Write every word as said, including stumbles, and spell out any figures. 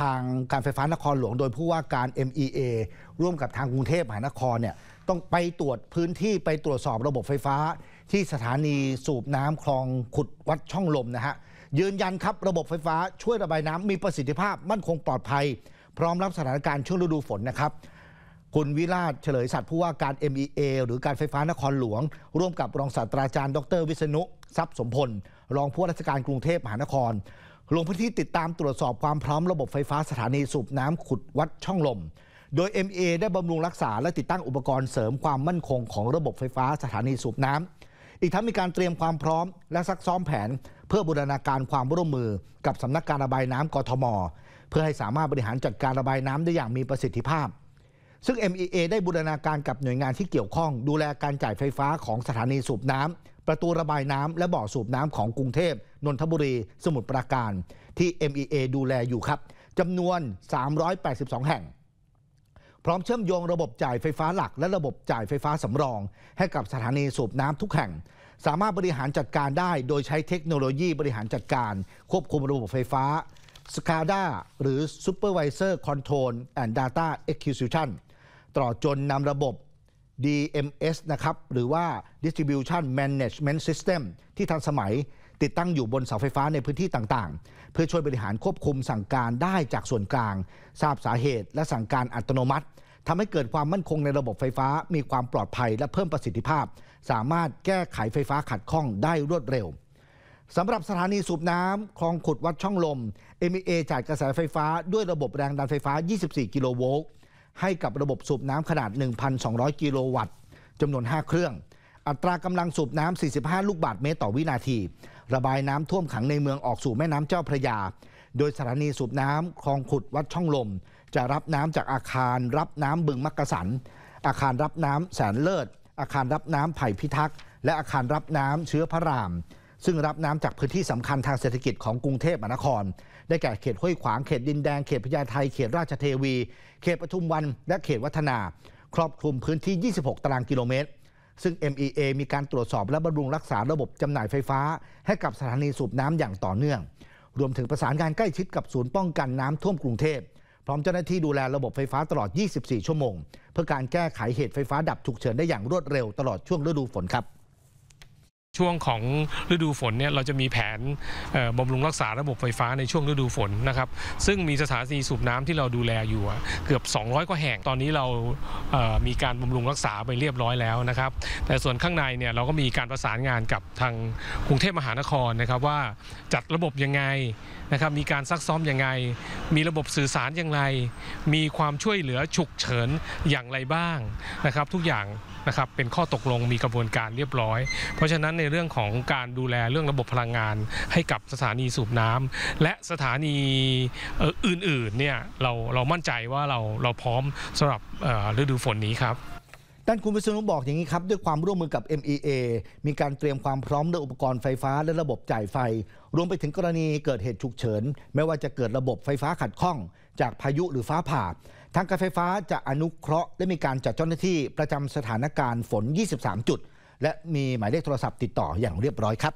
ทางการไฟฟ้านครหลวงโดยผู้ว่าการ เอ็ม อี เอ ร่วมกับทางกรุงเทพมหานครเนี่ยต้องไปตรวจพื้นที่ไปตรวจสอบระบบไฟฟ้าที่สถานีสูบน้ำคลองขุดวัดช่องลมนะฮะยืนยันครับระบบไฟฟ้าช่วยระบายน้ำมีประสิทธิภาพมั่นคงปลอดภัยพร้อมรับสถานการณ์ช่วงฤดูฝนนะครับคุณวิราชเฉลยสัตว์ผู้ว่าการ เอ็ม อี เอ หรือการไฟฟ้านครหลวงร่วมกับรองศาสตราจารย์ดร.วิษณุทรัพย์สมพลรองผู้ว่าราชการกรุงเทพมหานครลงพื้นที่ติดตามตรวจสอบความพร้อมระบบไฟฟ้าสถานีสูบน้ำขุดวัดช่องลมโดย เอ็ม อี เอ ได้บำรุงรักษาและติดตั้งอุปกรณ์เสริมความมั่นคงของระบบไฟฟ้าสถานีสูบน้ำอีกทั้งมีการเตรียมความพร้อมและซักซ้อมแผนเพื่อบูรณาการความร่วมมือกับสำนักการระบายน้ำกทมเพื่อให้สามารถบริหารจัดการระบายน้ำได้อย่างมีประสิทธิภาพซึ่ง เอ็ม อี เอ ได้บูรณาการกับหน่วยงานที่เกี่ยวข้องดูแลการจ่ายไฟฟ้าของสถานีสูบน้ำประตูระบายน้ำและบ่อสูบน้ำของกรุงเทพนนทบุรีสมุทรปราการที่ เอ็ม อี เอ ดูแลอยู่ครับจำนวนสามร้อยแปดสิบสองแห่งพร้อมเชื่อมโยงระบบจ่ายไฟฟ้าหลักและระบบจ่ายไฟฟ้าสำรองให้กับสถานีสูบน้ำทุกแห่งสามารถบริหารจัดการได้โดยใช้เทคโนโลยีบริหารจัดการควบคุมระบบไฟฟ้า สคาด้า หรือ Supervisor Control and Data Acquisition ตลอดจนนำระบบ ดี เอ็ม เอส นะครับหรือว่า Distribution Management System ที่ทันสมัยติดตั้งอยู่บนเสาไฟฟ้าในพื้นที่ต่างๆเพื่อช่วยบริหารควบคุมสั่งการได้จากส่วนกลางทราบสาเหตุและสั่งการอัตโนมัติทำให้เกิดความมั่นคงในระบบไฟฟ้ามีความปลอดภัยและเพิ่มประสิทธิภาพสามารถแก้ไขไฟฟ้าขัดข้องได้รวดเร็วสำหรับสถานีสูบน้ำคลองขุดวัดช่องลม เอ็ม อี เอ จ่ายกระแสไฟฟ้าด้วยระบบแรงดันไฟฟ้ายี่สิบสี่กิโลโวลต์ให้กับระบบสูบน้ำขนาด หนึ่งพันสองร้อย กิโลวัตต์จำนวนห้าเครื่องอัตรากำลังสูบน้ำสี่สิบห้าลูกบาศก์เมตรต่อวินาทีระบายน้ำท่วมขังในเมืองออกสู่แม่น้ำเจ้าพระยาโดยสถานีสูบน้ำคลองขุดวัดช่องลมจะรับน้ำจากอาคารรับน้ำบึงมักกะสันอาคารรับน้ำแสนเลิศอาคารรับน้ำไผ่พิทักษ์และอาคารรับน้ำเชื้อพระรามซึ่งรับน้ำจากพื้นที่สำคัญทางเศรษฐกิจของกรุงเทพมหานครได้แก่เขตห้วยขวางเขตดินแดงเขตพญาไทเขตราชเทวีเขตปทุมวันและเขตวัฒนาครอบคลุมพื้นที่ยี่สิบหกตารางกิโลเมตรซึ่ง เอ็ม อี เอ มีการตรวจสอบและบำรุงรักษาระบบจำหน่ายไฟฟ้าให้กับสถานีสูบน้ำอย่างต่อเนื่องรวมถึงประสานงานใกล้ชิดกับศูนย์ป้องกันน้ำท่วมกรุงเทพพร้อมเจ้าหน้าที่ดูแลระบบไฟฟ้าตลอดยี่สิบสี่ชั่วโมงเพื่อการแก้ไขเหตุไฟฟ้าดับฉุกเฉินได้อย่างรวดเร็วตลอดช่วงฤดูฝนครับช่วงของฤดูฝนเนี่ยเราจะมีแผนบำรุงรักษาระบบไฟฟ้าในช่วงฤดูฝนนะครับซึ่งมีสถานีสูบน้ำที่เราดูแลอยู่เกือบสองร้อยกว่าแห่งตอนนี้เรามีการบำรุงรักษาไปเรียบร้อยแล้วนะครับแต่ส่วนข้างในเนี่ยเราก็มีการประสานงานกับทางกรุงเทพมหานครนะครับว่าจัดระบบยังไงนะครับมีการซักซ้อมยังไงมีระบบสื่อสารอย่างไรมีความช่วยเหลือฉุกเฉินอย่างไรบ้างนะครับทุกอย่างนะครับเป็นข้อตกลงมีกระบวนการเรียบร้อยเพราะฉะนั้นในเรื่องของการดูแลเรื่องระบบพลังงานให้กับสถานีสูบน้ำและสถานีอื่นๆเนี่ยเราเรามั่นใจว่าเราเราพร้อมสำหรับฤดูฝนนี้ครับด้านคุณวิศนุบอกอย่างนี้ครับด้วยความร่วมมือกับ เอ็ม อี เอ มีการเตรียมความพร้อมด้วยอุปกรณ์ไฟฟ้าและระบบจ่ายไฟรวมไปถึงกรณีเกิดเหตุฉุกเฉินไม่ว่าจะเกิดระบบไฟฟ้าขัดข้องจากพายุหรือฟ้าผ่าทางการไฟฟ้าจะอนุเคราะห์และมีการจัดเจ้าหน้าที่ประจำสถานการณ์ฝนยี่สิบสามจุดและมีหมายเลขโทรศัพท์ติดต่ออย่างเรียบร้อยครับ